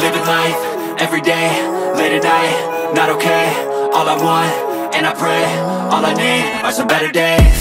Living life, everyday, late at night, not okay. All I want, and I pray, all I need are some better days.